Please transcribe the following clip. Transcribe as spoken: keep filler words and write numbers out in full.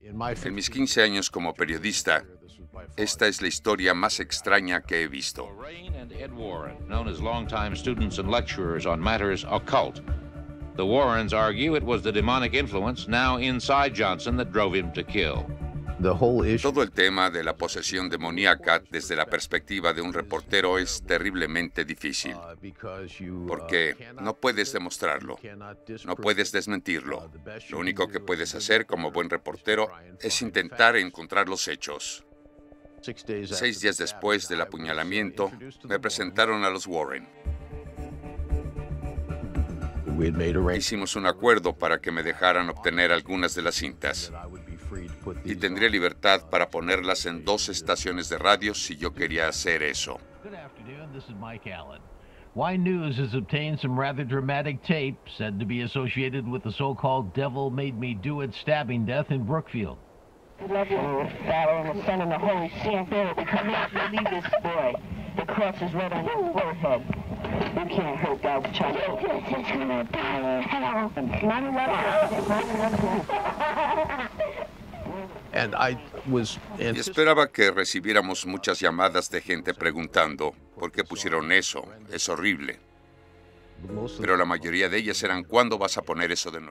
En mis quince años como periodista, esta es la historia más extraña que he visto. The Warrens argue it was the demonic influence now inside Johnson that drove him to kill. Todo el tema de la posesión demoníaca desde la perspectiva de un reportero es terriblemente difícil, porque no puedes demostrarlo, no puedes desmentirlo. Lo único que puedes hacer como buen reportero es intentar encontrar los hechos. Seis días después del apuñalamiento, me presentaron a los Warren. Hicimos un acuerdo para que me dejaran obtener algunas de las cintas. Y tendría libertad para ponerlas en dos estaciones de radio si yo quería hacer eso. Good afternoon, this is Mike Allen. Y News has obtained some rather dramatic tape said to be associated with the so-called Devil Made Me Do It stabbing death in Brookfield. We love you, Father, and the Son, and the Holy Spirit. We cannot believe this boy. The cross is right on your forehead. You can't hurt God's child. It's gonna die. Hello. nine eleven. Y esperaba que recibiéramos muchas llamadas de gente preguntando por qué pusieron eso, es horrible. Pero la mayoría de ellas eran: ¿cuándo vas a poner eso de nuevo?